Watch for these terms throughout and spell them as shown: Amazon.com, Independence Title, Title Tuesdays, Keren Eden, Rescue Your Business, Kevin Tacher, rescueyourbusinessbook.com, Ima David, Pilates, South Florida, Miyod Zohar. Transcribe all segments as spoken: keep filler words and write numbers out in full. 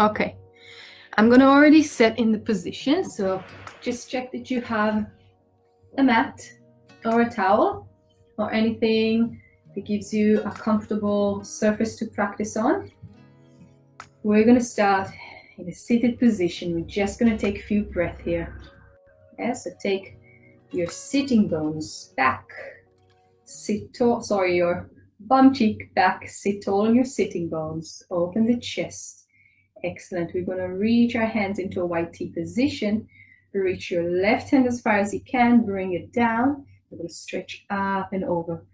Okay, I'm gonna already set in the position, so just check that you have a mat or a towel or anything that gives you a comfortable surface to practice on. We're gonna start in a seated position. We're just gonna take a few breaths here. Yeah, so take your sitting bones back, sit tall, sorry, your bum cheek back, sit tall on your sitting bones, open the chest. Excellent. We're going to reach our hands into a white T position. Reach your left hand as far as you can, bring it down. We're going to stretch up and over.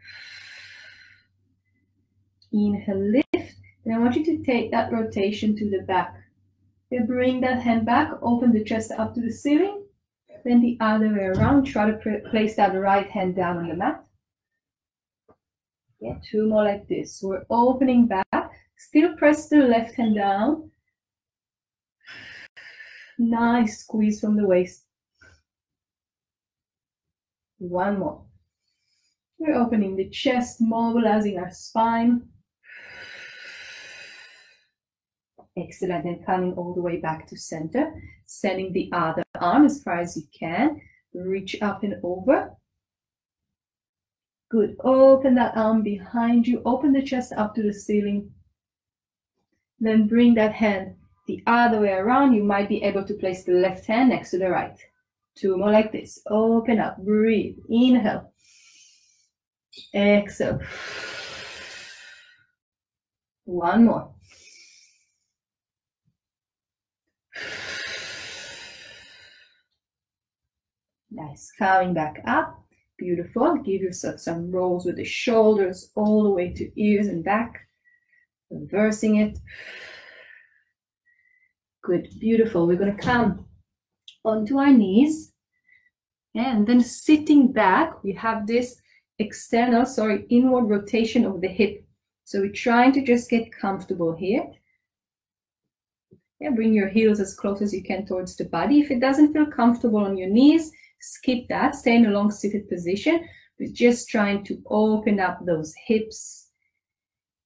Inhale, lift. And I want you to take that rotation to the back. Then bring that hand back, open the chest up to the ceiling. Then the other way around, try to place that right hand down on the mat. Yeah, two more like this. We're opening back. Still press the left hand down. Nice squeeze from the waist. One more. We're opening the chest, mobilizing our spine. Excellent. And coming all the way back to center, sending the other arm as far as you can. Reach up and over. Good. Open that arm behind you. Open the chest up to the ceiling. Then bring that hand the other way around. You might be able to place the left hand next to the right. Two more like this. Open up. Breathe. Inhale. Exhale. One more. Nice. Coming back up. Beautiful. Give yourself some rolls with the shoulders all the way to ears and back. Reversing it. Good. Beautiful. We're going to come onto our knees and then sitting back. We have this external, sorry, inward rotation of the hip. So we're trying to just get comfortable here. Yeah, bring your heels as close as you can towards the body. If it doesn't feel comfortable on your knees, skip that. Stay in a long seated position. We're just trying to open up those hips.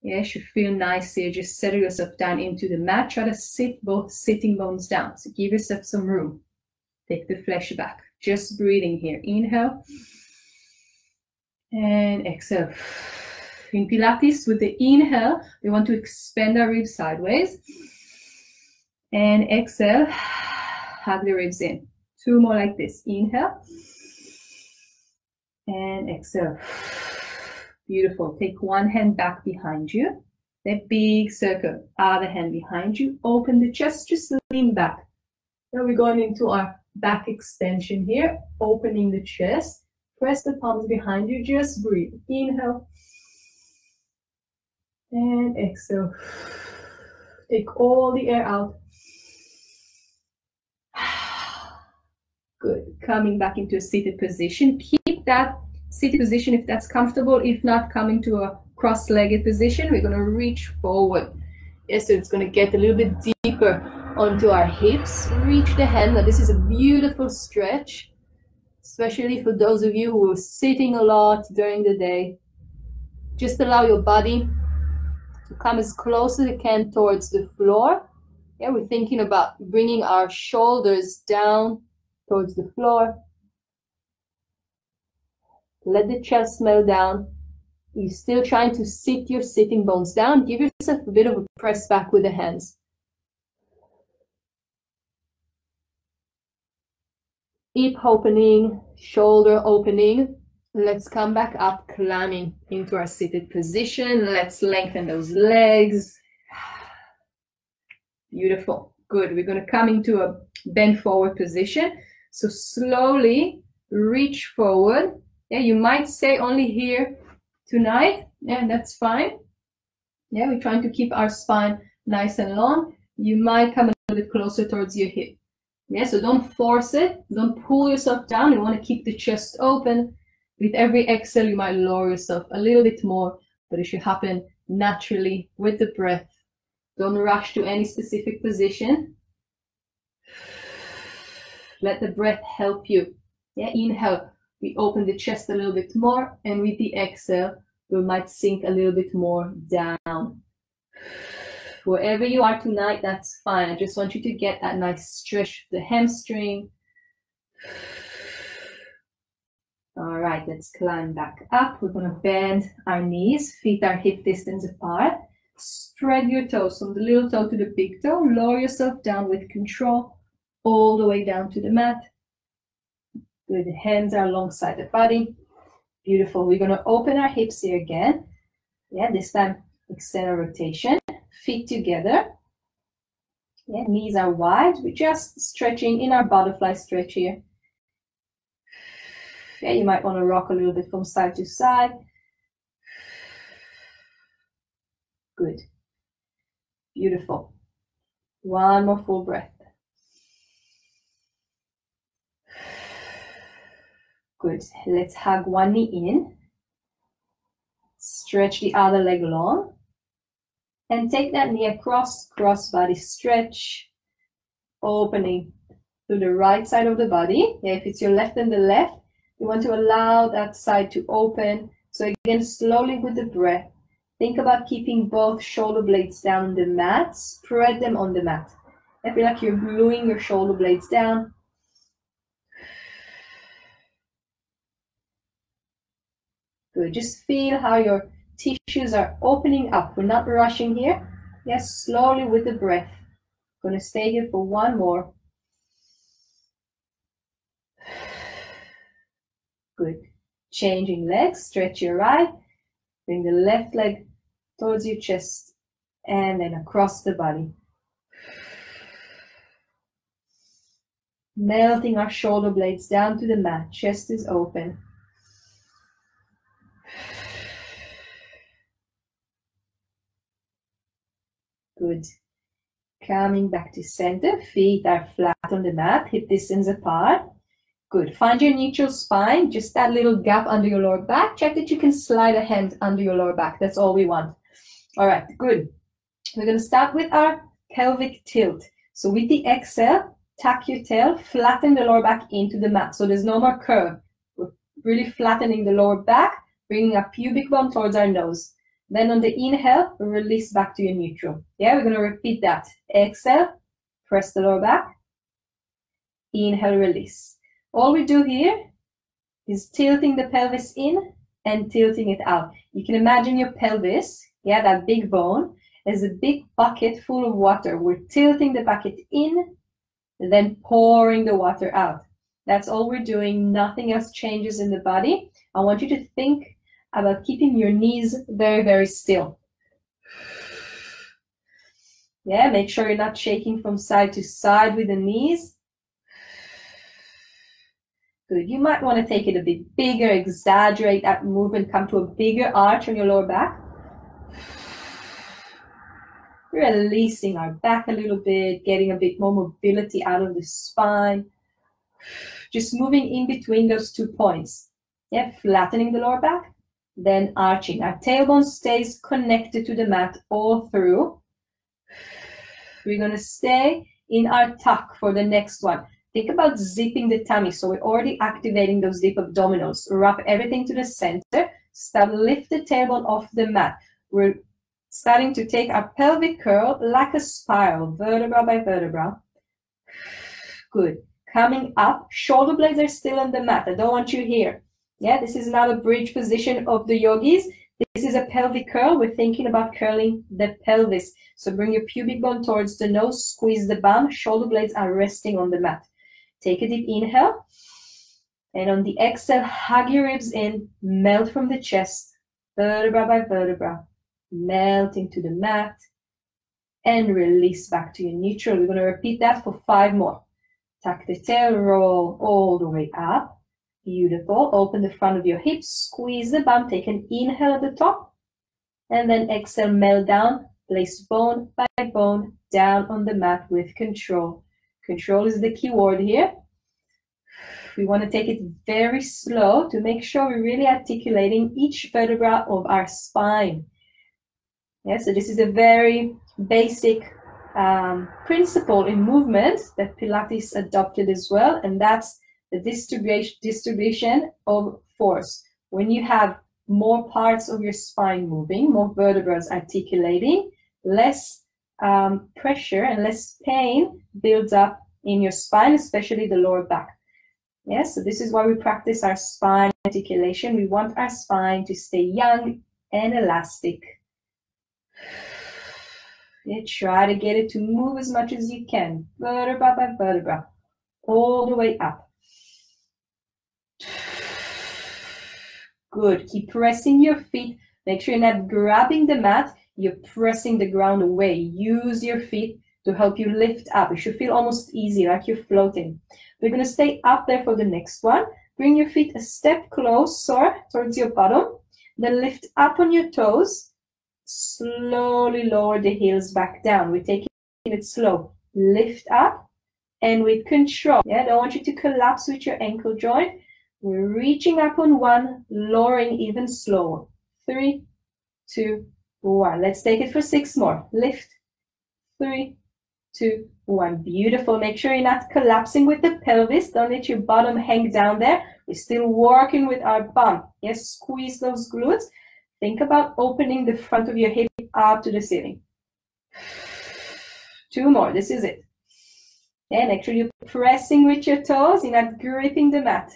Yeah, should feel nice here. Just settle yourself down into the mat. Try to sit both sitting bones down. So give yourself some room. Take the flesh back. Just breathing here. Inhale. And exhale. In Pilates, with the inhale, we want to expand our ribs sideways. And exhale, hug the ribs in. Two more like this. Inhale. And exhale. Beautiful. Take one hand back behind you. That big circle. Other hand behind you. Open the chest. Just lean back. Now we're going into our back extension here. Opening the chest. Press the palms behind you. Just breathe. Inhale. And exhale. Take all the air out. Good. Coming back into a seated position. Keep that seated position if that's comfortable. If not, come into a cross-legged position. We're going to reach forward. Yes, so it's going to get a little bit deeper onto our hips. Reach the hand. Now, this is a beautiful stretch, especially for those of you who are sitting a lot during the day. Just allow your body to come as close as it can towards the floor. Yeah, we're thinking about bringing our shoulders down towards the floor. Let the chest melt down. You're still trying to sit your sitting bones down. Give yourself a bit of a press back with the hands. Hip opening, shoulder opening. Let's come back up, climbing into our seated position. Let's lengthen those legs. Beautiful. Good. We're going to come into a bend forward position. So slowly reach forward. Yeah, you might stay only here tonight. Yeah, that's fine. Yeah, we're trying to keep our spine nice and long. You might come a little bit closer towards your hip. Yeah, so don't force it. Don't pull yourself down. You want to keep the chest open. With every exhale, you might lower yourself a little bit more, but it should happen naturally with the breath. Don't rush to any specific position. Let the breath help you. Yeah, inhale, we open the chest a little bit more, and with the exhale, we might sink a little bit more down. wherever you are tonight, that's fine. I just want you to get that nice stretch, the hamstring. All right, let's climb back up. We're gonna bend our knees, feet are hip distance apart. Spread your toes from the little toe to the big toe. Lower yourself down with control, all the way down to the mat. Good, the hands are alongside the body. Beautiful. We're gonna open our hips here again. Yeah, this time extend our rotation. Feet together. Yeah, knees are wide. We're just stretching in our butterfly stretch here. Yeah, you might want to rock a little bit from side to side. Good. Beautiful. One more full breath. Good. Let's hug one knee in. Stretch the other leg long. And take that knee across, cross body stretch. Opening to the right side of the body. Yeah, if it's your left and the left, you want to allow that side to open. So again, slowly with the breath, think about keeping both shoulder blades down on the mat. Spread them on the mat. I feel like you're gluing your shoulder blades down. Good. Just feel how your tissues are opening up. We're not rushing here. Yes, slowly with the breath. Going to stay here for one more. Good. Changing legs, stretch your right, bring the left leg towards your chest and then across the body. Melting our shoulder blades down to the mat, chest is open. Good. Coming back to center, feet are flat on the mat, hip distance apart. Good. Find your neutral spine, just that little gap under your lower back. Check that you can slide a hand under your lower back. That's all we want. All right, good. We're going to start with our pelvic tilt. So with the exhale, tuck your tail, flatten the lower back into the mat. So there's no more curve. We're really flattening the lower back, bringing our pubic bone towards our nose. Then on the inhale, release back to your neutral. Yeah, we're going to repeat that. Exhale, press the lower back. Inhale, release. All we do here is tilting the pelvis in and tilting it out. You can imagine your pelvis, yeah, that big bone, as a big bucket full of water. We're tilting the bucket in, and then pouring the water out. That's all we're doing. Nothing else changes in the body. I want you to think about keeping your knees very, very still. Yeah, make sure you're not shaking from side to side with the knees. Good. You might want to take it a bit bigger, exaggerate that movement, come to a bigger arch on your lower back. Releasing our back a little bit, getting a bit more mobility out of the spine. Just moving in between those two points. Yeah, flattening the lower back, then arching. Our tailbone stays connected to the mat all through. We're going to stay in our tuck for the next one. Think about zipping the tummy, so we're already activating those deep abdominals. Wrap everything to the center, start lift the tailbone off the mat. We're starting to take our pelvic curl like a spiral, vertebra by vertebra. Good. Coming up, shoulder blades are still on the mat. I don't want you here. Yeah, this is not a bridge position of the yogis. This is a pelvic curl. We're thinking about curling the pelvis. So bring your pubic bone towards the nose, squeeze the bum, shoulder blades are resting on the mat. Take a deep inhale, and on the exhale, hug your ribs in, melt from the chest, vertebra by vertebra, melt into the mat, and release back to your neutral. We're going to repeat that for five more. Tuck the tail, roll all the way up. Beautiful. Open the front of your hips, squeeze the bum, take an inhale at the top, and then exhale, melt down, place bone by bone down on the mat with control. Control is the key word here. We want to take it very slow to make sure we're really articulating each vertebra of our spine. Yeah, so this is a very basic um, principle in movement that Pilates adopted as well, and that's the distribution, distribution of force. When you have more parts of your spine moving, more vertebrae articulating, less um, pressure and less pain builds up in your spine, especially the lower back. Yes, so this is why we practice our spine articulation. We want our spine to stay young and elastic. You try to get it to move as much as you can, vertebra by vertebra, all the way up. Good. Keep pressing your feet. Make sure you're not grabbing the mat. You're pressing the ground away. Use your feet to help you lift up. It should feel almost easy, like you're floating. We're going to stay up there for the next one. Bring your feet a step closer towards your bottom. Then lift up on your toes. Slowly lower the heels back down. We're taking it slow. Lift up and with control. Yeah, I don't want you to collapse with your ankle joint. We're reaching up on one, lowering even slower. Three, two, one. Let's take it for six more. Lift. Three, two, one. Beautiful. Make sure you're not collapsing with the pelvis. Don't let your bottom hang down there. We're still working with our bum. Yes, squeeze those glutes. Think about opening the front of your hip up to the ceiling. Two more. This is it. And make sure you're pressing with your toes. You're not gripping the mat.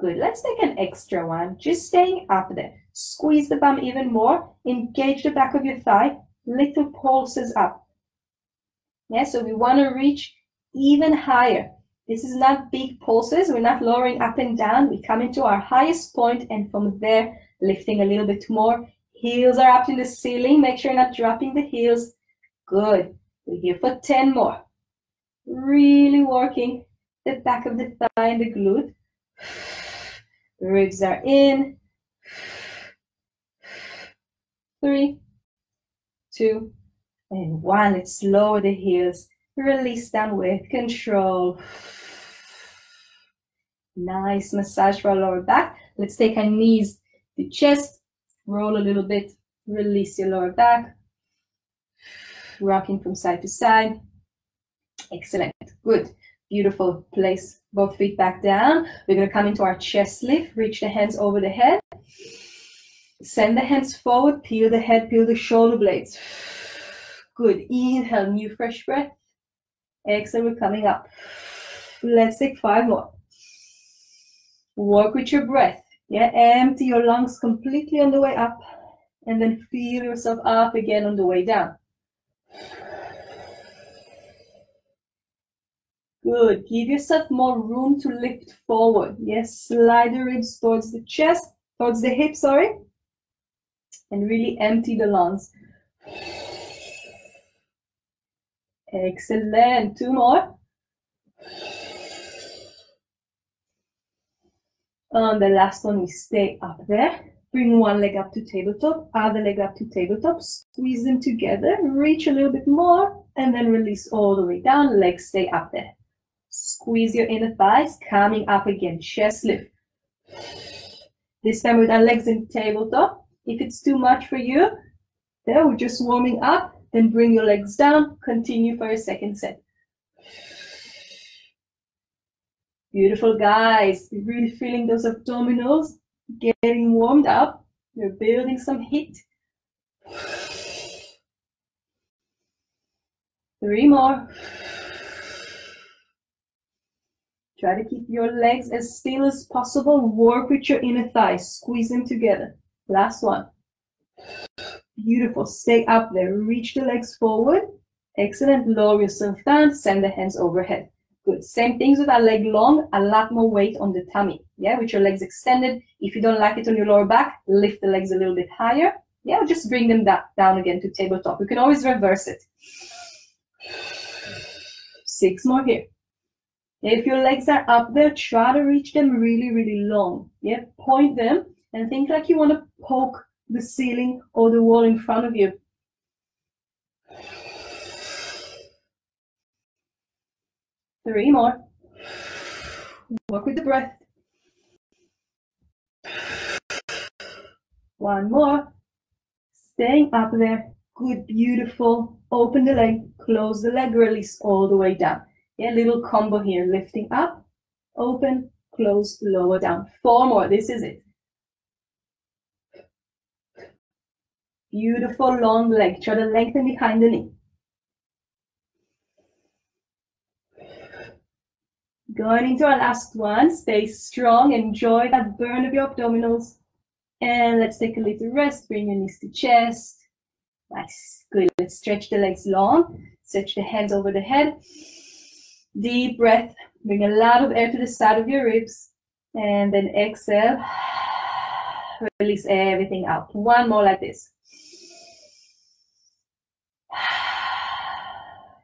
Good. Let's take an extra one. Just staying up there. Squeeze the bum even more. Engage the back of your thigh. Little pulses up. Yeah, so we want to reach even higher. This is not big pulses. We're not lowering up and down. We come into our highest point and from there, lifting a little bit more. Heels are up to the ceiling. Make sure you're not dropping the heels. Good. We're here for ten more. Really working the back of the thigh and the glute. Ribs are in. Three, two, and one. Let's lower the heels. Release down with control. Nice massage for our lower back. Let's take our knees to chest. Roll a little bit. Release your lower back. Rocking from side to side. Excellent. Good. Beautiful. Place both feet back down. We're going to come into our chest lift. Reach the hands over the head. Send the hands forward. Peel the head. Peel the shoulder blades. Good. Inhale. New fresh breath. Exhale, we're coming up. Let's take five more. Work with your breath. Yeah, empty your lungs completely on the way up and then feel yourself up again on the way down. Good. Give yourself more room to lift forward. Yes, slide the ribs towards the chest, towards the hips, sorry, and really empty the lungs. Excellent. Two more. On the last one, we stay up there. Bring one leg up to tabletop, other leg up to tabletop. Squeeze them together, reach a little bit more, and then release all the way down. Legs stay up there. Squeeze your inner thighs, coming up again. Chest lift. This time with our legs in tabletop. If it's too much for you, there, we're just warming up. Then bring your legs down, continue for a second set. Beautiful, guys. You're really feeling those abdominals, getting warmed up. You're building some heat. Three more. Try to keep your legs as still as possible. Work with your inner thighs. Squeeze them together. Last one. Beautiful. Stay up there. Reach the legs forward. Excellent. Lower yourself down. Send the hands overhead. Good. Same things with our leg long. A lot more weight on the tummy. Yeah, with your legs extended. If you don't like it on your lower back, lift the legs a little bit higher. Yeah, just bring them down again to tabletop. You can always reverse it. Six more here. If your legs are up there, try to reach them really, really long. Yeah, point them and think like you want to poke the ceiling or the wall in front of you. Three more. Work with the breath. One more. Staying up there. Good, beautiful. Open the leg, close the leg, release all the way down. Yeah, little combo here. Lifting up, open, close, lower down. Four more. This is it. Beautiful long leg. Try to lengthen behind the knee. Going into our last one. Stay strong. Enjoy that burn of your abdominals. And let's take a little rest. Bring your knees to chest. Nice. Good. Let's stretch the legs long. Stretch the hands over the head. Deep breath. Bring a lot of air to the side of your ribs. And then exhale. Release everything out. One more like this.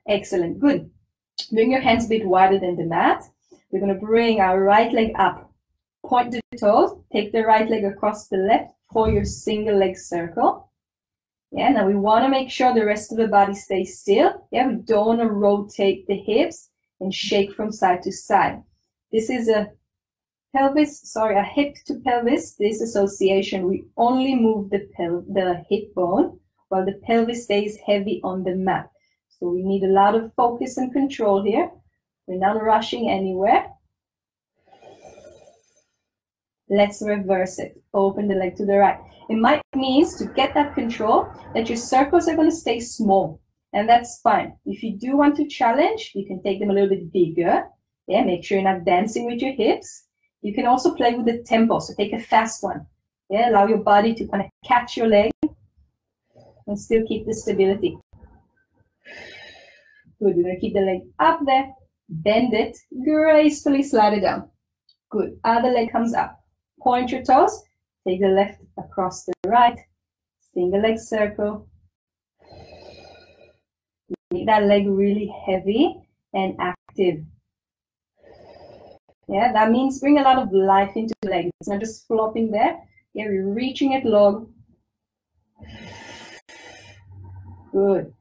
Excellent. Good. Bring your hands a bit wider than the mat. We're going to bring our right leg up. Point the toes. Take the right leg across the left for your single leg circle. Yeah, now we want to make sure the rest of the body stays still. Yeah, we don't want to rotate the hips and shake from side to side. This is a pelvis, sorry, a hip to pelvis disassociation. We only move the, pel the hip bone while the pelvis stays heavy on the mat. So we need a lot of focus and control here. We're not rushing anywhere. Let's reverse it. Open the leg to the right. It might mean to get that control that your circles are going to stay small. And that's fine. If you do want to challenge, you can take them a little bit bigger. Yeah, make sure you're not dancing with your hips. You can also play with the tempo. So take a fast one. Yeah, allow your body to kind of catch your leg and still keep the stability. Good. We're going to keep the leg up there. Bend it. Gracefully slide it down. Good. Other leg comes up. Point your toes. Take the left across the right. Single leg circle. Make that leg really heavy and active. Yeah, that means bring a lot of life into the leg. It's not just flopping there. Yeah, we're reaching it long. Good.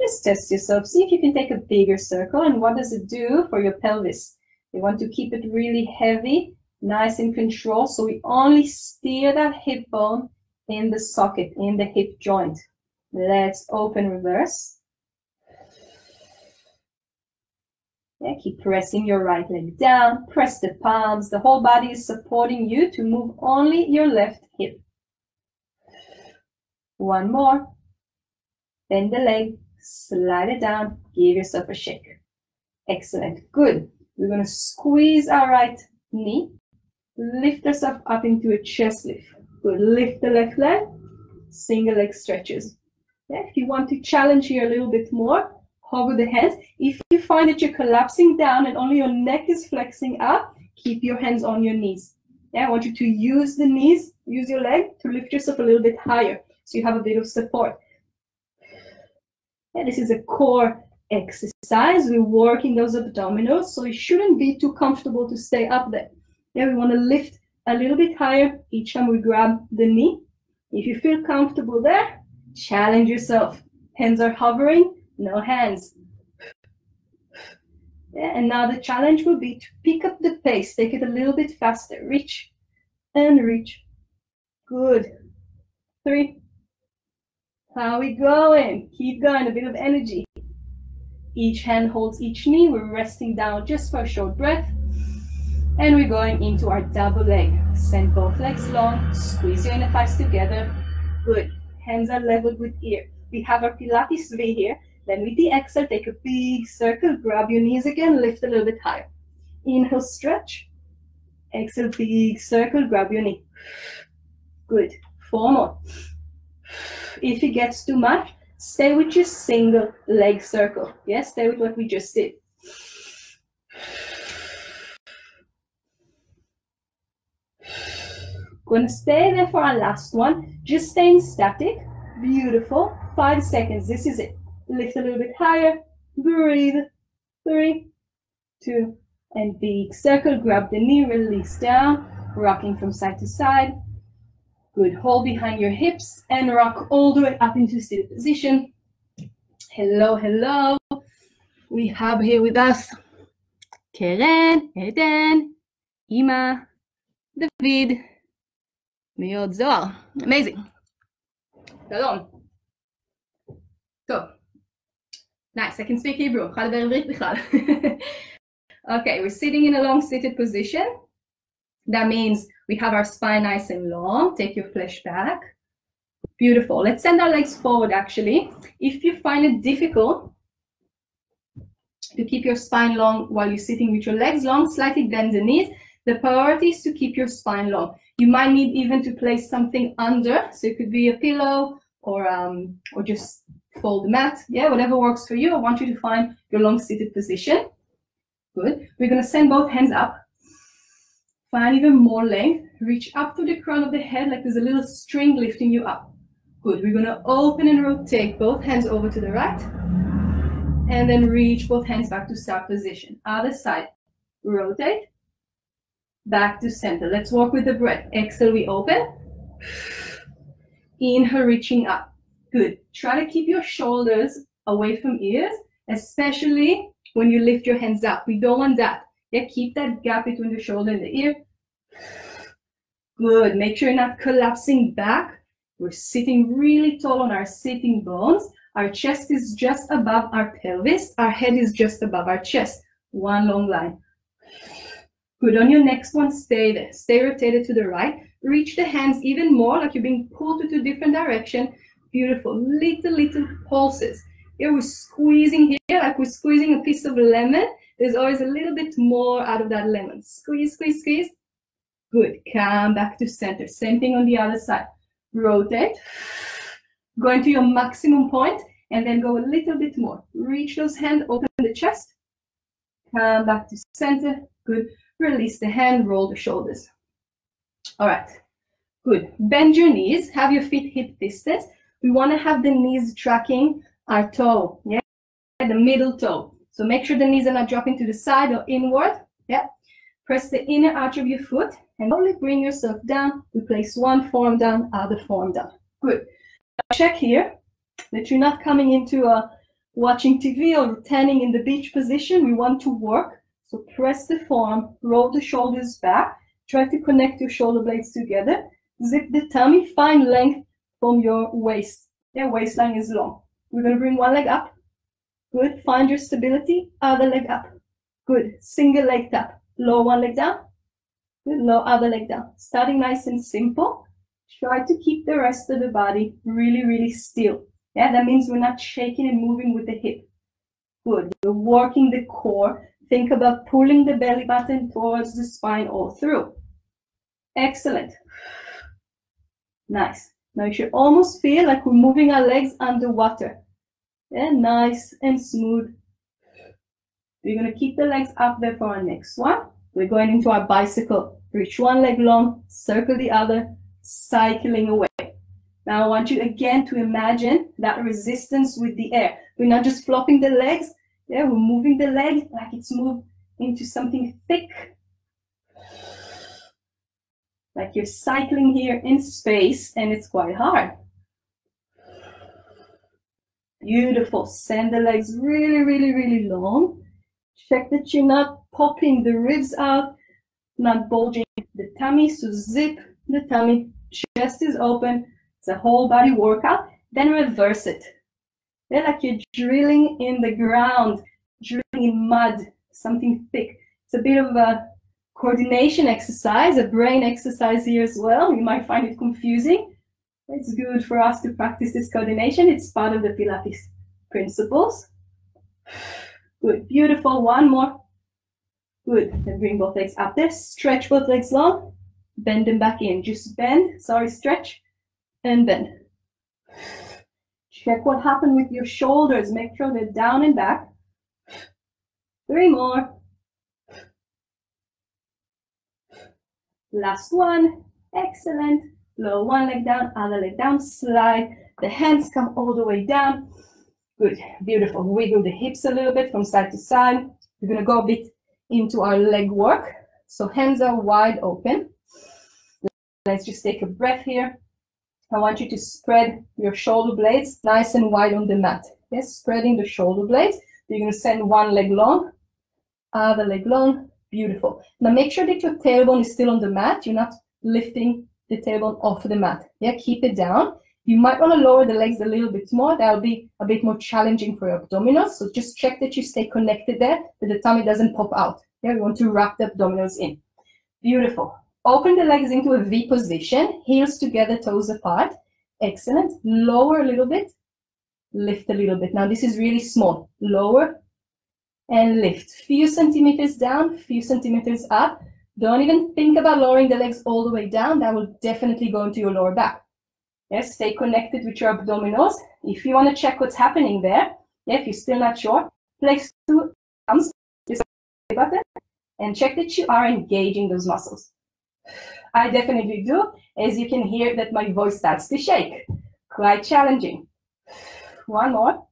Just test yourself. See if you can take a bigger circle. And what does it do for your pelvis? You want to keep it really heavy, nice and controlled. So we only steer that hip bone in the socket, in the hip joint. Let's open reverse. Yeah, keep pressing your right leg down. Press the palms. The whole body is supporting you to move only your left hip. One more. Bend the leg. Slide it down. Give yourself a shake. Excellent. Good. We're going to squeeze our right knee. Lift yourself up into a chest lift. Good. Lift the left leg. Single leg stretches. Yeah, if you want to challenge here a little bit more, hover the hands. If you find that you're collapsing down and only your neck is flexing up, keep your hands on your knees. Yeah, I want you to use the knees, use your leg to lift yourself a little bit higher so you have a bit of support. Yeah, this is a core exercise. We're working those abdominals, so it shouldn't be too comfortable to stay up there. Yeah, we want to lift a little bit higher each time we grab the knee. If you feel comfortable there, challenge yourself. Hands are hovering. No hands. Yeah, and now the challenge will be to pick up the pace. Take it a little bit faster. Reach and reach. Good. Three. How are we going? Keep going. A bit of energy. Each hand holds each knee. We're resting down just for a short breath. And we're going into our double leg. Send both legs long. Squeeze your inner thighs together. Good. Hands are leveled with ear. We have our Pilates V here. Then with the exhale, take a big circle, grab your knees again, lift a little bit higher. Inhale, stretch. Exhale, big circle, grab your knee. Good. Four more. If it gets too much, stay with your single leg circle. Yes, yeah, stay with what we just did. Gonna stay there for our last one. Just staying static. Beautiful. Five seconds. This is it. Lift a little bit higher, breathe, three, two, and big circle, grab the knee, release down, rocking from side to side. Good, hold behind your hips and rock all the way up into seated position. Hello, hello. We have here with us Keren Eden, Ima David, Miyod Zohar. Amazing. Shalom. So. Nice, I can speak Hebrew. Okay, we're sitting in a long seated position. That means we have our spine nice and long. Take your flesh back. Beautiful. Let's send our legs forward, actually. If you find it difficult to keep your spine long while you're sitting with your legs long, slightly bend the knees. The priority is to keep your spine long. You might need even to place something under, so it could be a pillow or um, or just fold the mat. Yeah, whatever works for you. I want you to find your long seated position. Good. We're going to send both hands up. Find even more length. Reach up to the crown of the head like there's a little string lifting you up. Good. We're going to open and rotate both hands over to the right. And then reach both hands back to start position. Other side. Rotate. Back to center. Let's work with the breath. Exhale, we open. Inhale, reaching up. Good. Try to keep your shoulders away from ears, especially when you lift your hands up. We don't want that. Yeah, keep that gap between the shoulder and the ear. Good. Make sure you're not collapsing back. We're sitting really tall on our sitting bones. Our chest is just above our pelvis. Our head is just above our chest. One long line. Good. On your next one, stay there. Stay rotated to the right. Reach the hands even more, like you're being pulled to a different direction. Beautiful. Little, little pulses. Here we're squeezing here, like we're squeezing a piece of lemon. There's always a little bit more out of that lemon. Squeeze, squeeze, squeeze. Good. Come back to center. Same thing on the other side. Rotate. Go into your maximum point, and then go a little bit more. Reach those hands, open the chest. Come back to center. Good. Release the hand, roll the shoulders. All right. Good. Bend your knees. Have your feet hip distance. We want to have the knees tracking our toe. Yeah. The middle toe. So make sure the knees are not dropping to the side or inward. Yeah. Press the inner arch of your foot and slowly bring yourself down. We place one forearm down, other forearm down. Good. Now check here that you're not coming into a watching T V or tanning in the beach position. We want to work. So press the forearm, roll the shoulders back, try to connect your shoulder blades together, zip the tummy, find length from your waist. Your waistline is long. We're going to bring one leg up. Good. Find your stability. Other leg up. Good. Single leg tap. Lower one leg down. Good. Lower other leg down. Starting nice and simple. Try to keep the rest of the body really, really still. Yeah, that means we're not shaking and moving with the hip. Good. We're working the core. Think about pulling the belly button towards the spine all through. Excellent. Nice. Now you should almost feel like we're moving our legs underwater. And nice and smooth. We're going to keep the legs up there for our next one. We're going into our bicycle. Reach one leg long, circle the other, cycling away. Now I want you again to imagine that resistance with the air. We're not just flopping the legs. Yeah, we're moving the leg like it's moved into something thick. Like you're cycling here in space and it's quite hard. Beautiful. Send the legs really, really, really long. Check that you're not popping the ribs out, not bulging the tummy. So zip the tummy. Chest is open. It's a whole body workout. Then reverse it. They're like you're drilling in the ground, drilling in mud, something thick. It's a bit of a coordination exercise, a brain exercise here as well. You might find it confusing. It's good for us to practice this coordination. It's part of the Pilates principles. Good, beautiful. One more. Good. Then bring both legs up there. Stretch both legs long. Bend them back in. Just bend. Sorry, stretch. And bend. Check what happened with your shoulders. Make sure they're down and back. Three more. Last one. Excellent. Lower one leg down, other leg down. Slide. The hands come all the way down. Good. Beautiful. Wiggle the hips a little bit from side to side. We're going to go a bit into our leg work. So hands are wide open. Let's just take a breath here. I want you to spread your shoulder blades nice and wide on the mat. Yes, spreading the shoulder blades. You're going to send one leg long, other leg long. Beautiful. Now make sure that your tailbone is still on the mat. You're not lifting the tailbone off the mat. Yeah, keep it down. You might want to lower the legs a little bit more. That'll be a bit more challenging for your abdominals. So just check that you stay connected there, that the tummy doesn't pop out. Yeah, we want to wrap the abdominals in. Beautiful. Open the legs into a V position, heels together, toes apart. Excellent. Lower a little bit, lift a little bit. Now this is really small. Lower and lift. Few centimeters down, few centimeters up. Don't even think about lowering the legs all the way down. That will definitely go into your lower back. Yes, stay connected with your abdominals. If you want to check what's happening there, yeah, if you're still not sure, place two thumbs button and check that you are engaging those muscles. I definitely do, as you can hear that my voice starts to shake. Quite challenging. One more.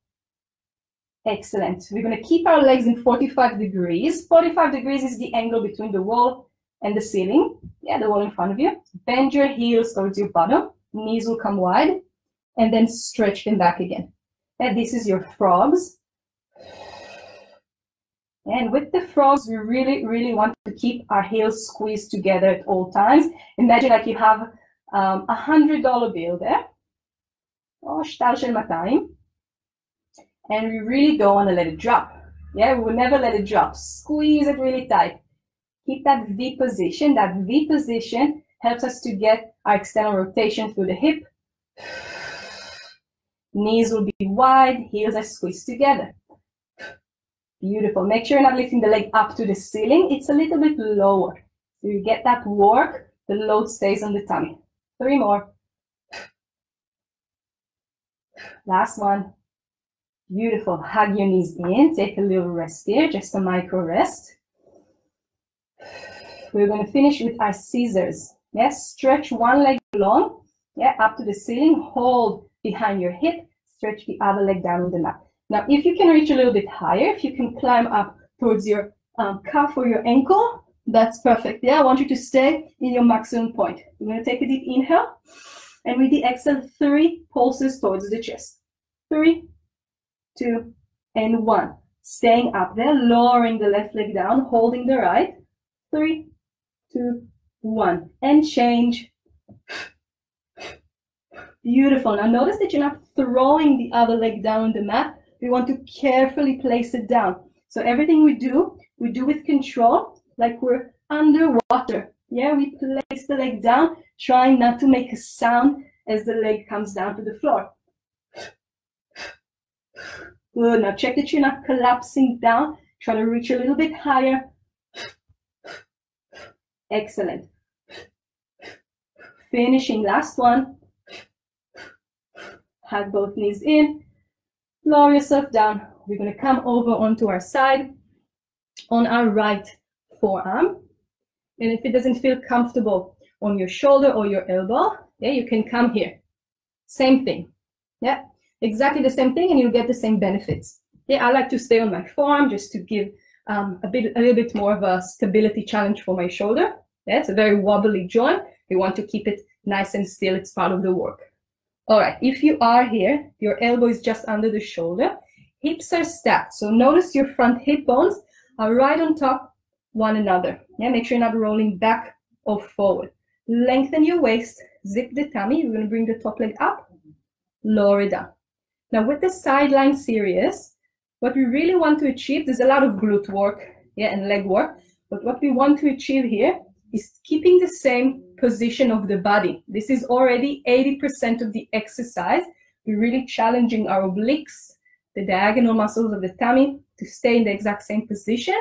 Excellent. We're going to keep our legs in forty-five degrees. forty-five degrees is the angle between the wall and the ceiling. Yeah, the wall in front of you. Bend your heels towards your bottom. Knees will come wide. And then stretch them back again. And this is your frogs. And with the frogs, we really, really want to keep our heels squeezed together at all times. Imagine like you have um, a hundred dollar bill there. Or shtar shel matayim. And we really don't want to let it drop. Yeah, we will never let it drop. Squeeze it really tight. Keep that V position. That V position helps us to get our external rotation through the hip. Knees will be wide, heels are squeezed together. Beautiful. Make sure you're not lifting the leg up to the ceiling. It's a little bit lower. So you get that work, the load stays on the tummy. Three more. Last one. Beautiful. Hug your knees in. Take a little rest here, just a micro rest. We're going to finish with our scissors. Yes, stretch one leg long, yeah, up to the ceiling. Hold behind your hip. Stretch the other leg down with the mat. Now, if you can reach a little bit higher, if you can climb up towards your um, calf or your ankle, that's perfect. Yeah, I want you to stay in your maximum point. We're going to take a deep inhale, and with the exhale, three pulses towards the chest. Three, two, and one. Staying up there, lowering the left leg down, holding the right. Three, two, one, and change. Beautiful. Now notice that you're not throwing the other leg down on the mat. We want to carefully place it down. So everything we do, we do with control, like we're underwater. Yeah, we place the leg down, trying not to make a sound as the leg comes down to the floor. Good. Now check that you're not collapsing down. Try to reach a little bit higher. Excellent. Finishing, last one. Hug both knees in. Lower yourself down. We're going to come over onto our side on our right forearm. And if it doesn't feel comfortable on your shoulder or your elbow, yeah, you can come here. Same thing. Yeah, exactly the same thing, and you'll get the same benefits. Yeah, I like to stay on my forearm just to give um, a bit, a little bit more of a stability challenge for my shoulder. Yeah, it's a very wobbly joint. We want to keep it nice and still. It's part of the work. All right, if you are here, your elbow is just under the shoulder. Hips are stacked, so notice your front hip bones are right on top one another. Yeah, make sure you're not rolling back or forward. Lengthen your waist, zip the tummy. We're going to bring the top leg up, lower it down. Now with the sideline series, what we really want to achieve, there's a lot of glute work, yeah, and leg work, but what we want to achieve here is keeping the same position of the body. This is already eighty percent of the exercise. We're really challenging our obliques, the diagonal muscles of the tummy, to stay in the exact same position,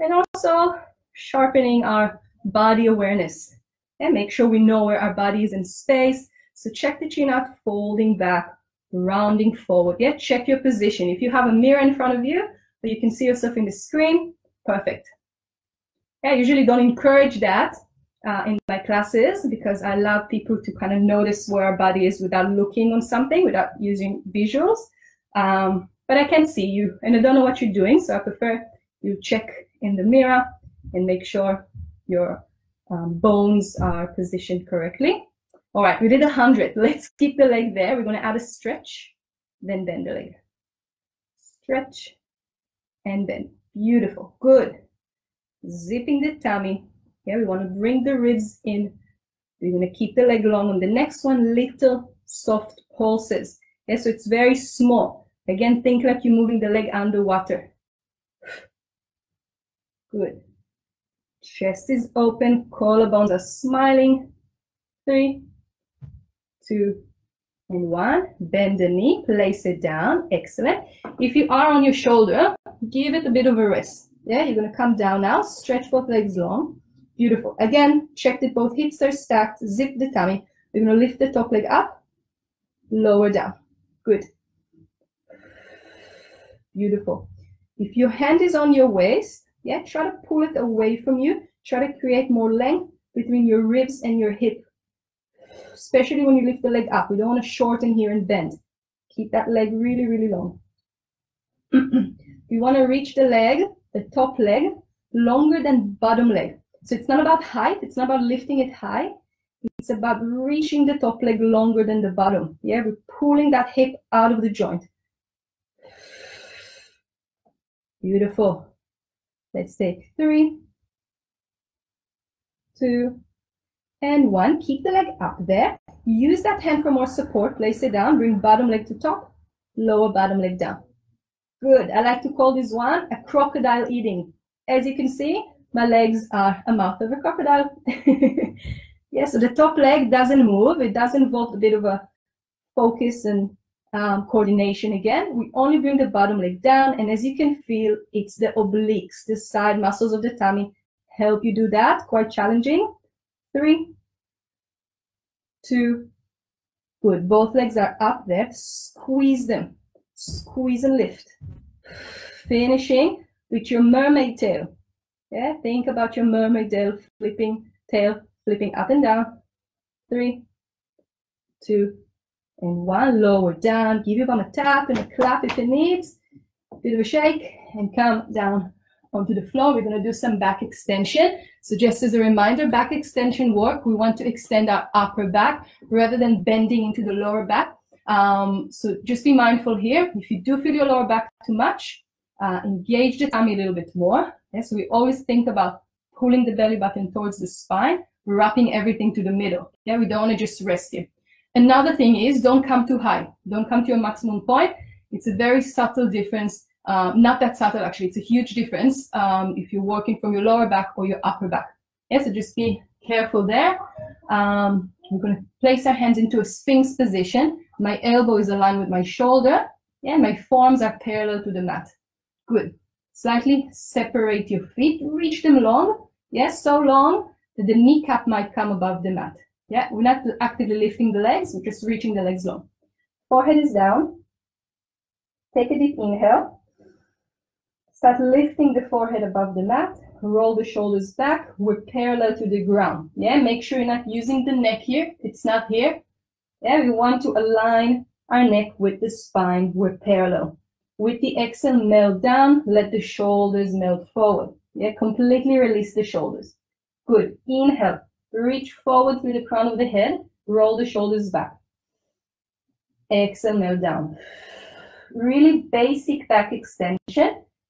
and also sharpening our body awareness. And make sure we know where our body is in space. So check that you're not folding back, rounding forward. Yeah, check your position. If you have a mirror in front of you, or you can see yourself in the screen, perfect. I usually don't encourage that uh, in my classes, because I love people to kind of notice where our body is without looking on something, without using visuals. Um, but I can see you, and I don't know what you're doing, so I prefer you check in the mirror and make sure your um, bones are positioned correctly. All right, we did a hundred. Let's keep the leg there. We're going to add a stretch, then bend the leg. Stretch and bend. Beautiful. Good. Zipping the tummy. Yeah, we want to bring the ribs in. We're going to keep the leg long. On the next one, little soft pulses. Yeah, so it's very small. Again, think like you're moving the leg underwater. Good. Chest is open. Collarbones are smiling. Three, two, and one. Bend the knee, place it down. Excellent. If you are on your shoulder, give it a bit of a rest. Yeah, you're going to come down now, stretch both legs long. Beautiful. Again, check that both hips are stacked, zip the tummy. We're going to lift the top leg up, lower down. Good. Beautiful. If your hand is on your waist, yeah, try to pull it away from you. Try to create more length between your ribs and your hip, especially when you lift the leg up. We don't want to shorten here and bend. Keep that leg really, really long. You want to reach the leg, the top leg, longer than bottom leg. So it's not about height. It's not about lifting it high. It's about reaching the top leg longer than the bottom. Yeah, we're pulling that hip out of the joint. Beautiful. Let's take three, two, and one. Keep the leg up there. Use that hand for more support. Place it down. Bring bottom leg to top, lower bottom leg down. Good. I like to call this one a crocodile eating. As you can see, my legs are a mouth of a crocodile. Yeah, so the top leg doesn't move. It does involve a bit of a focus and um, coordination again. We only bring the bottom leg down, and as you can feel, it's the obliques, the side muscles of the tummy help you do that. Quite challenging. Three, two, good. Both legs are up there. Squeeze them. Squeeze and lift. Finishing with your mermaid tail. Yeah, think about your mermaid tail, flipping tail. Flipping up and down, three, two, and one. Lower down, give your bum a tap and a clap if it needs, a bit of a shake, and come down onto the floor. We're going to do some back extension. So just as a reminder, back extension work, we want to extend our upper back rather than bending into the lower back. Um, so just be mindful here. If you do feel your lower back too much, uh, engage the tummy a little bit more. Yeah, so we always think about pulling the belly button towards the spine, wrapping everything to the middle. Yeah, we don't want to just rest here. Another thing is, don't come too high. Don't come to your maximum point. It's a very subtle difference. Um, not that subtle, actually. It's a huge difference um, if you're working from your lower back or your upper back. Yeah, so just be careful there. Um, we're going to place our hands into a sphinx position. My elbow is aligned with my shoulder. Yeah, my forearms are parallel to the mat. Good. Slightly separate your feet. Reach them long. Yes, yeah, so long. The kneecap might come above the mat. Yeah, we're not actively lifting the legs, we're just reaching the legs long. Forehead is down. Take a deep inhale. Start lifting the forehead above the mat. Roll the shoulders back. We're parallel to the ground. Yeah, make sure you're not using the neck here. It's not here. Yeah, we want to align our neck with the spine. We're parallel. With the exhale, melt down. Let the shoulders melt forward. Yeah, completely release the shoulders. Good. Inhale. Reach forward through the crown of the head. Roll the shoulders back. Exhale, melt down. Really basic back extension.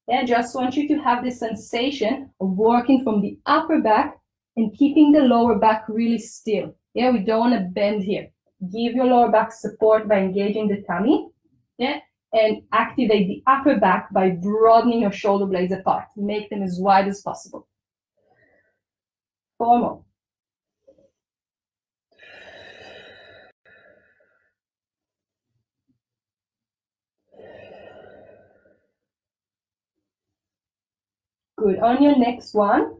Yeah, just want you to have the sensation of working from the upper back and keeping the lower back really still. Yeah, we don't want to bend here. Give your lower back support by engaging the tummy. Yeah, and activate the upper back by broadening your shoulder blades apart. Make them as wide as possible. Four more. Good. On your next one,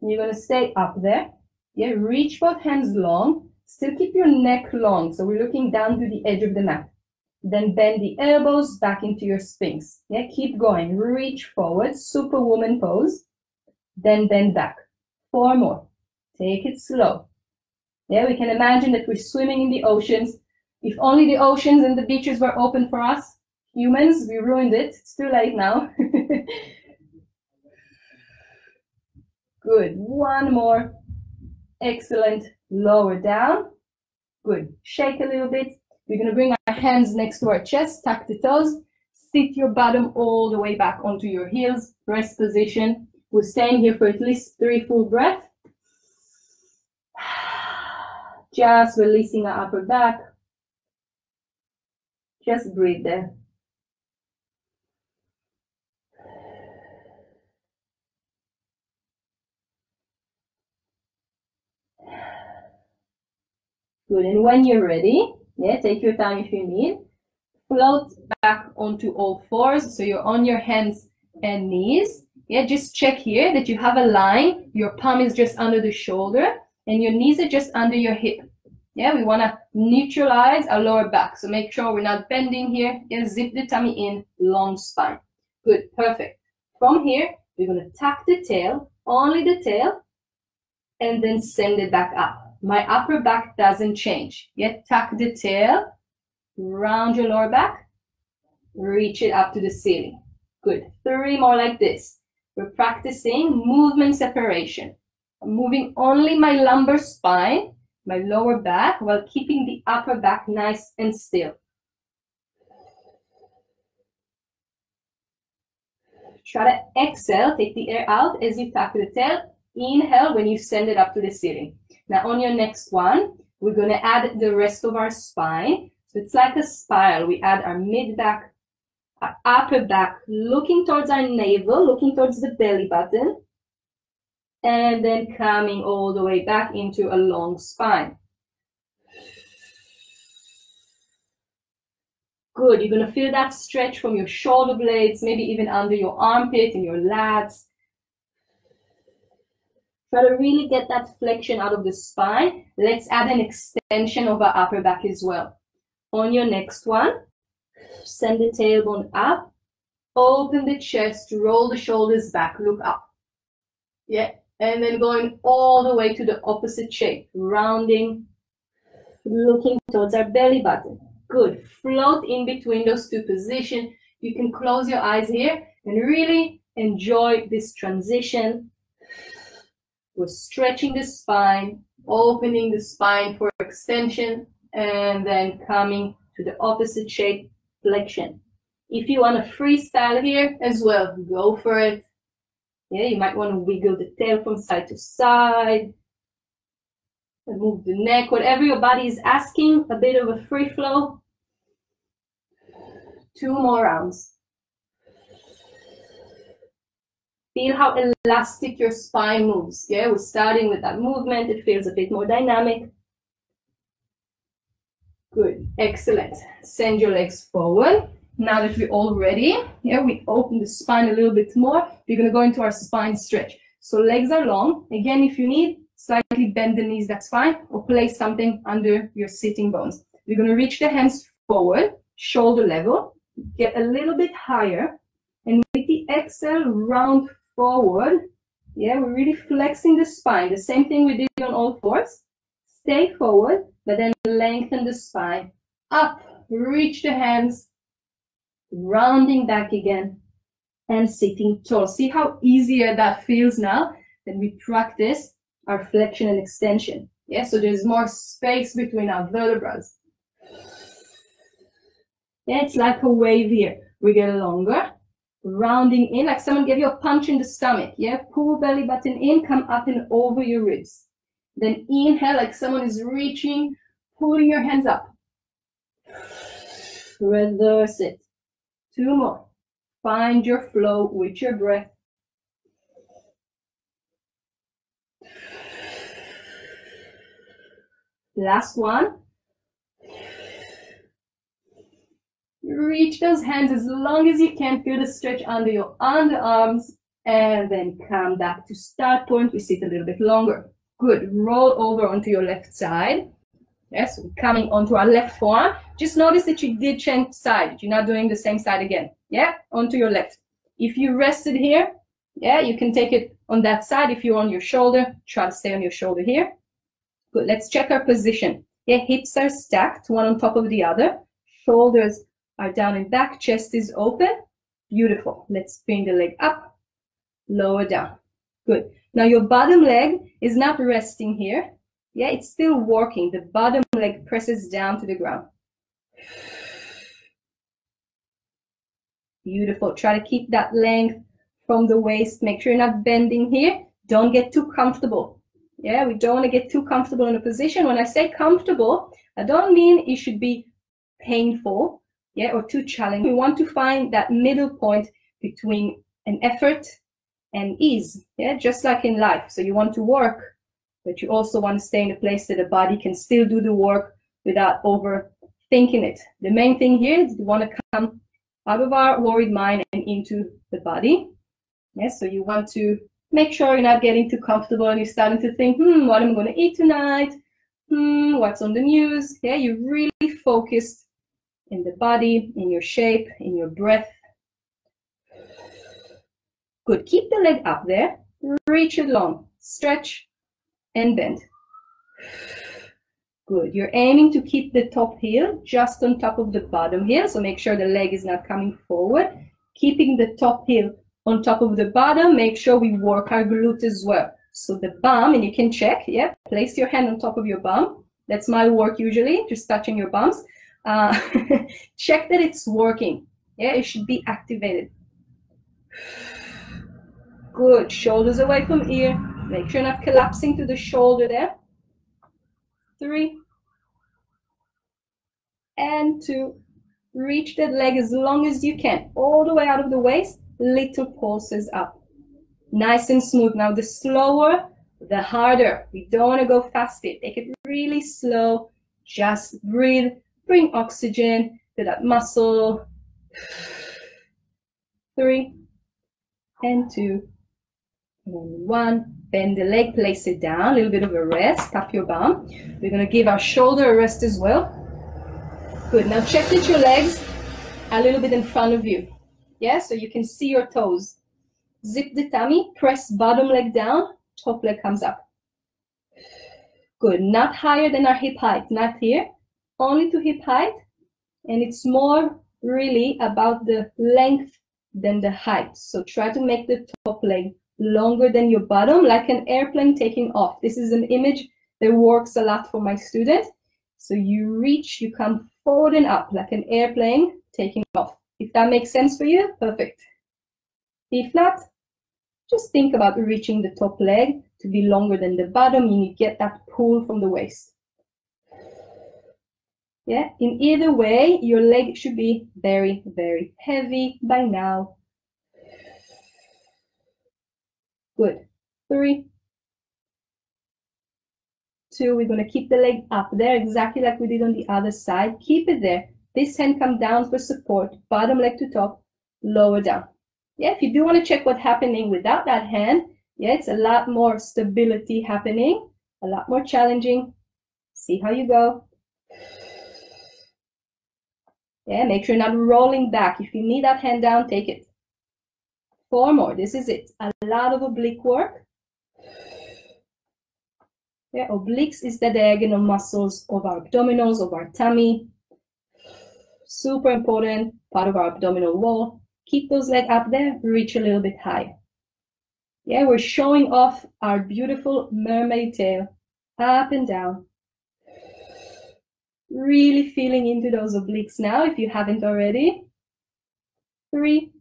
you're going to stay up there. Yeah, reach both hands long. Still keep your neck long. So we're looking down to the edge of the mat. Then bend the elbows back into your sphinx. Yeah, keep going. Reach forward. Superwoman pose. Then bend back. Four more. Take it slow. Yeah, we can imagine that we're swimming in the oceans. If only the oceans and the beaches were open for us. Humans, we ruined it. It's too late now. Good. One more. Excellent. Lower down. Good. Shake a little bit. We're going to bring our hands next to our chest. Tuck the toes. Sit your bottom all the way back onto your heels. Rest position. We're staying here for at least three full breaths. Just releasing our upper back. Just breathe there. Good. And when you're ready, Yeah, take your time if you need. Float back onto all fours, so you're on your hands and knees. Yeah, just check here that you have a line. Your palm is just under the shoulder and your knees are just under your hip. Yeah, we want to neutralize our lower back, so make sure we're not bending here. Yeah, zip the tummy in, long spine. Good, perfect. From here, we're going to tuck the tail, only the tail, and then send it back up. My upper back doesn't change. Yeah, tuck the tail, round your lower back, reach it up to the ceiling. Good, three more like this. We're practicing movement separation. I'm moving only my lumbar spine, my lower back, while keeping the upper back nice and still. Try to exhale, take the air out as you tuck the tail. Inhale when you send it up to the ceiling. Now on your next one, we're going to add the rest of our spine. So it's like a spiral. We add our mid back, our upper back, looking towards our navel, looking towards the belly button, and then coming all the way back into a long spine. Good, you're going to feel that stretch from your shoulder blades, maybe even under your armpit and your lats. Try to really get that flexion out of the spine. Let's add an extension of our upper back as well. On your next one, send the tailbone up, open the chest, roll the shoulders back, look up. Yeah, and then going all the way to the opposite shape, rounding, looking towards our belly button. Good, float in between those two positions. You can close your eyes here and really enjoy this transition. We're stretching the spine, opening the spine for extension, and then coming to the opposite shape, flexion. If you want to freestyle here as well, go for it. Yeah, you might want to wiggle the tail from side to side, and move the neck, whatever your body is asking, a bit of a free flow. Two more rounds. Feel how elastic your spine moves. Yeah, we're starting with that movement. It feels a bit more dynamic. Good, excellent. Send your legs forward. Now that we're all ready, yeah, we open the spine a little bit more. We're going to go into our spine stretch. So legs are long. Again, if you need, slightly bend the knees, that's fine, or place something under your sitting bones. We're going to reach the hands forward, shoulder level, get a little bit higher, and with the exhale, round forward. Yeah, we're really flexing the spine. The same thing we did on all fours. Stay forward, but then lengthen the spine. Up, reach the hands, rounding back again, and sitting tall. See how easier that feels now that we practice our flexion and extension. Yeah, so there's more space between our vertebrae. Yeah, it's like a wave here. We get longer, rounding in, like someone gave you a punch in the stomach. Yeah, pull belly button in, come up and over your ribs. Then inhale, like someone is reaching, pulling your hands up. Reverse it. Two more. Find your flow with your breath. Last one. Reach those hands as long as you can. Feel the stretch under your underarms. And then come back to start point. We sit a little bit longer. Good. Roll over onto your left side. Yes, we're coming onto our left forearm. Just notice that you did change side. You're not doing the same side again. Yeah, onto your left. If you rested here, yeah, you can take it on that side. If you're on your shoulder, try to stay on your shoulder here. Good. Let's check our position. Yeah, hips are stacked, one on top of the other. Shoulders are down and back. Chest is open. Beautiful. Let's bring the leg up, lower down. Good. Now your bottom leg is not resting here. Yeah, it's still working. The bottom leg presses down to the ground. Beautiful. Try to keep that length from the waist. Make sure you're not bending here. Don't get too comfortable. Yeah, we don't want to get too comfortable in a position. When I say comfortable, I don't mean it should be painful, yeah, or too challenging. We want to find that middle point between an effort and ease, yeah, just like in life. So you want to work, but you also want to stay in a place that the body can still do the work without over thinking it. The main thing here is we want to come out of our worried mind and into the body. Yes, so you want to make sure you're not getting too comfortable and you're starting to think, hmm, what am I going to eat tonight? Hmm, what's on the news? Yeah, you're really focused in the body, in your shape, in your breath. Good. Keep the leg up there. Reach it long. Stretch and bend. Good. You're aiming to keep the top heel just on top of the bottom heel. So make sure the leg is not coming forward. Keeping the top heel on top of the bottom. Make sure we work our glute as well. So the bum, and you can check, yeah, place your hand on top of your bum. That's my work usually, just touching your bums. Uh, check that it's working. Yeah, it should be activated. Good. Shoulders away from ear. Make sure you're not collapsing to the shoulder there. Three. And two. Reach that leg as long as you can. All the way out of the waist. Little pulses up. Nice and smooth. Now the slower, the harder. We don't want to go fast here. Take it really slow. Just breathe. Bring oxygen to that muscle. Three and two and one. Bend the leg, place it down. A little bit of a rest. Tap your bum. We're going to give our shoulder a rest as well. Good. Now check that your legs are a little bit in front of you. Yeah, so you can see your toes. Zip the tummy, press bottom leg down, top leg comes up. Good, not higher than our hip height, not here, only to hip height, and it's more really about the length than the height. So try to make the top leg longer than your bottom, like an airplane taking off. This is an image that works a lot for my students. So you reach, you come forward and up, like an airplane taking off. If that makes sense for you, perfect. If not, just think about reaching the top leg to be longer than the bottom, and you get that pull from the waist. Yeah, in either way, your leg should be very, very heavy by now. Good. Three. Two. We're going to keep the leg up there, exactly like we did on the other side. Keep it there. This hand comes down for support, bottom leg to top, lower down. Yeah, if you do want to check what's happening without that hand, yeah, it's a lot more stability happening, a lot more challenging. See how you go. Yeah, make sure you're not rolling back. If you need that hand down, take it. Four more. This is it. A lot of oblique work. Yeah, obliques is the diagonal muscles of our abdominals, of our tummy. Super important part of our abdominal wall. Keep those legs up there, reach a little bit high. Yeah, we're showing off our beautiful mermaid tail, up and down. Really feeling into those obliques now, if you haven't already. Three,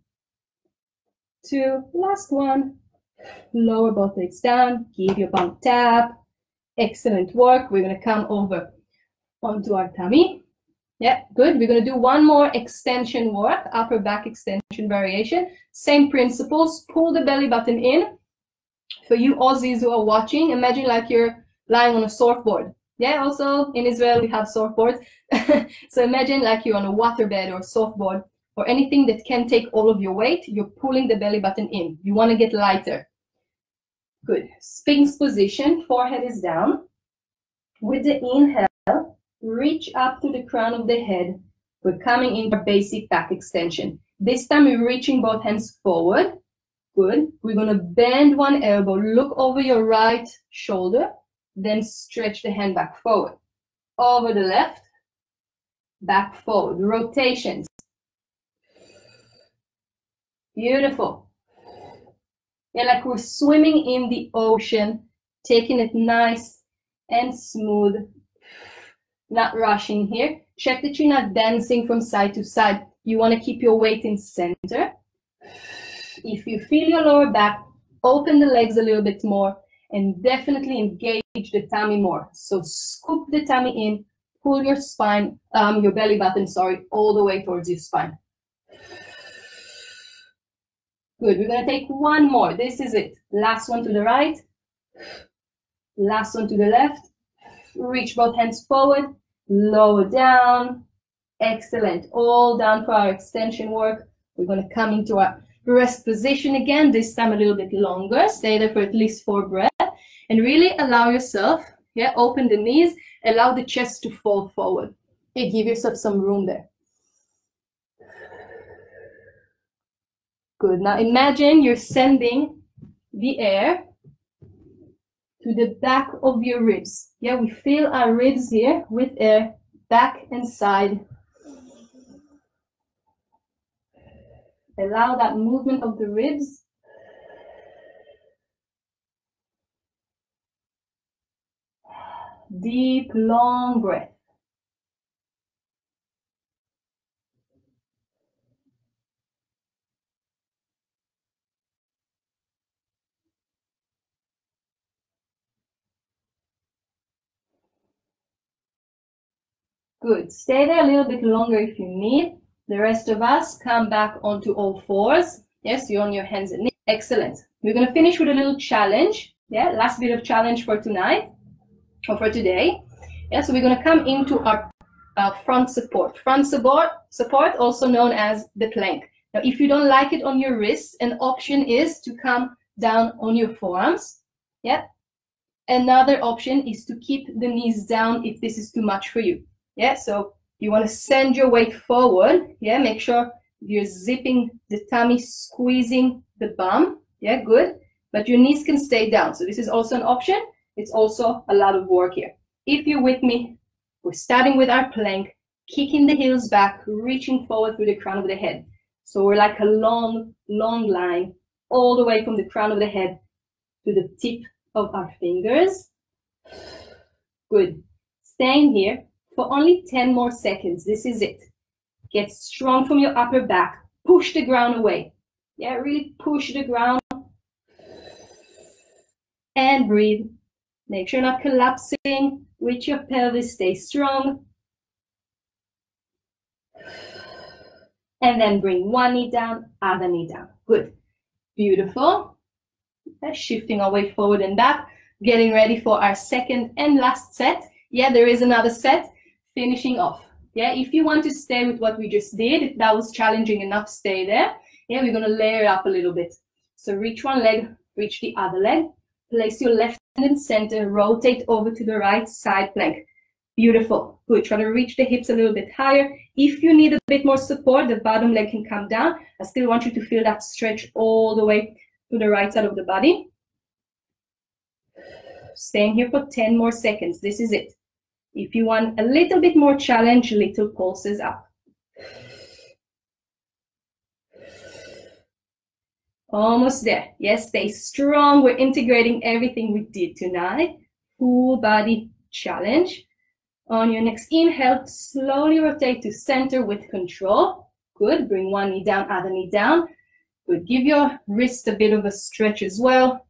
two, last one. Lower both legs down, give your bum tap. Excellent work. We're gonna come over onto our tummy. Yeah, good. We're going to do one more extension work, upper back extension variation. Same principles. Pull the belly button in. For you Aussies who are watching, imagine like you're lying on a surfboard. Yeah, also in Israel we have surfboards. So imagine like you're on a waterbed or surfboard or anything that can take all of your weight. You're pulling the belly button in. You want to get lighter. Good. Sphinx position. Forehead is down. With the inhale, reach up to the crown of the head. We're coming in for basic back extension. This time we're reaching both hands forward. Good. We're going to bend one elbow. Look over your right shoulder. Then stretch the hand back forward. Over the left. Back forward. Rotations. Beautiful. Yeah, like we're swimming in the ocean. Taking it nice and smooth. Not rushing here. Check that you're not dancing from side to side. You want to keep your weight in center. If you feel your lower back, open the legs a little bit more and definitely engage the tummy more. So scoop the tummy in, pull your spine, um, your belly button, sorry, all the way towards your spine. Good. We're going to take one more. This is it. Last one to the right. Last one to the left. Reach both hands forward, lower down, Excellent. All down for our extension work. We're going to come into our rest position again, this time a little bit longer. Stay there for at least four breaths and really allow yourself, yeah, open the knees, allow the chest to fall forward. Okay, give yourself some room there. Good. Now imagine you're sending the air to the back of your ribs. Yeah, we fill our ribs here with air, back and side. Allow that movement of the ribs. Deep, long breath. Good. Stay there a little bit longer if you need. The rest of us come back onto all fours. Yes, you're on your hands and knees. Excellent. We're going to finish with a little challenge. Yeah, last bit of challenge for tonight or for today. Yeah, so we're going to come into our uh, front support. Front support, support, also known as the plank. Now, if you don't like it on your wrists, an option is to come down on your forearms. Yeah. Another option is to keep the knees down if this is too much for you. Yeah, so you want to send your weight forward. Yeah, make sure you're zipping the tummy, squeezing the bum. Yeah, good. But your knees can stay down. So this is also an option. It's also a lot of work here. If you're with me, we're starting with our plank, kicking the heels back, reaching forward through the crown of the head. So we're like a long, long line all the way from the crown of the head to the tip of our fingers. Good. Staying here for only ten more seconds. This is it. Get strong from your upper back. Push the ground away. Yeah, really push the ground. And breathe. Make sure you're not collapsing with your pelvis. Stay strong. And then bring one knee down, other knee down. Good. Beautiful. Shifting our weight forward and back. Getting ready for our second and last set. Yeah, there is another set. Finishing off. Yeah, if you want to stay with what we just did, if that was challenging enough, stay there. Yeah, we're gonna layer it up a little bit. So reach one leg, reach the other leg, place your left hand in center, rotate over to the right side plank. Beautiful. Good. Try to reach the hips a little bit higher. If you need a bit more support, the bottom leg can come down. I still want you to feel that stretch all the way to the right side of the body. Staying here for ten more seconds. This is it. If you want a little bit more challenge, little pulses up. Almost there. Yes, stay strong. We're integrating everything we did tonight. Full body challenge. On your next inhale, slowly rotate to center with control. Good. Bring one knee down, other knee down. Good. Give your wrist a bit of a stretch as well.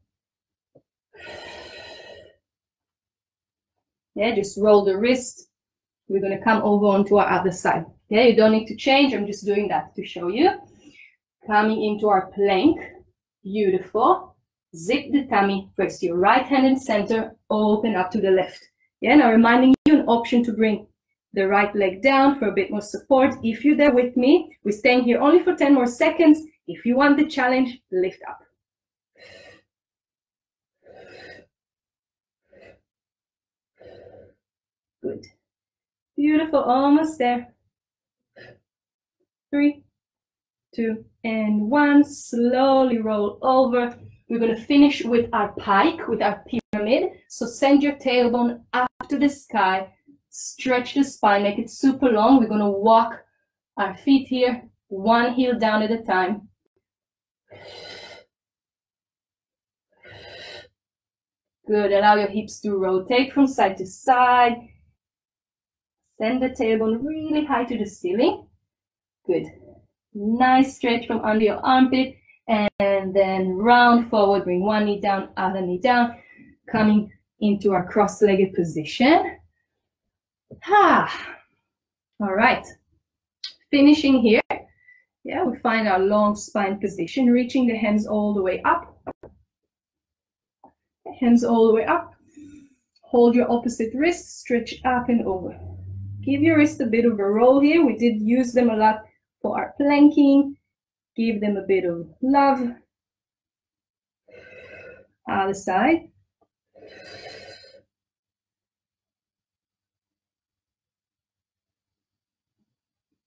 Yeah, just roll the wrist. We're going to come over onto our other side. Yeah, you don't need to change. I'm just doing that to show you. Coming into our plank. Beautiful. Zip the tummy. Press your right hand in center. Open up to the left. Yeah, now reminding you an option to bring the right leg down for a bit more support. If you're there with me, we're staying here only for ten more seconds. If you want the challenge, lift up. Good. Beautiful. Almost there. Three, two, and one. Slowly roll over. We're going to finish with our pike, with our pyramid. So send your tailbone up to the sky. Stretch the spine. Make it super long. We're going to walk our feet here, one heel down at a time. Good. Allow your hips to rotate from side to side. Send the tailbone really high to the ceiling. Good. Nice stretch from under your armpit. And then round forward. Bring one knee down, other knee down. Coming into our cross-legged position. Ah. All right. Finishing here. Yeah, we find our long spine position. Reaching the hands all the way up. Hands all the way up. Hold your opposite wrist. Stretch up and over. Give your wrist a bit of a roll here. We did use them a lot for our planking. Give them a bit of love. Other side.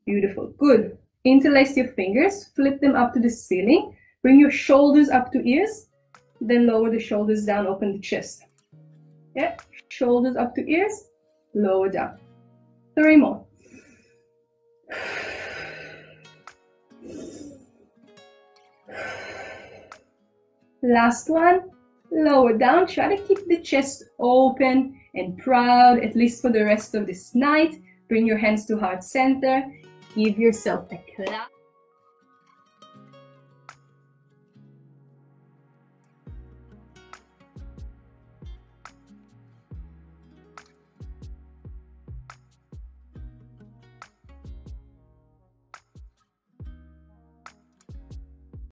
Beautiful, good. Interlace your fingers, flip them up to the ceiling. Bring your shoulders up to ears, then lower the shoulders down, open the chest. Okay, shoulders up to ears, lower down. Three more. Last one, lower down. Try to keep the chest open and proud, at least for the rest of this night. Bring your hands to heart center. Give yourself a clap.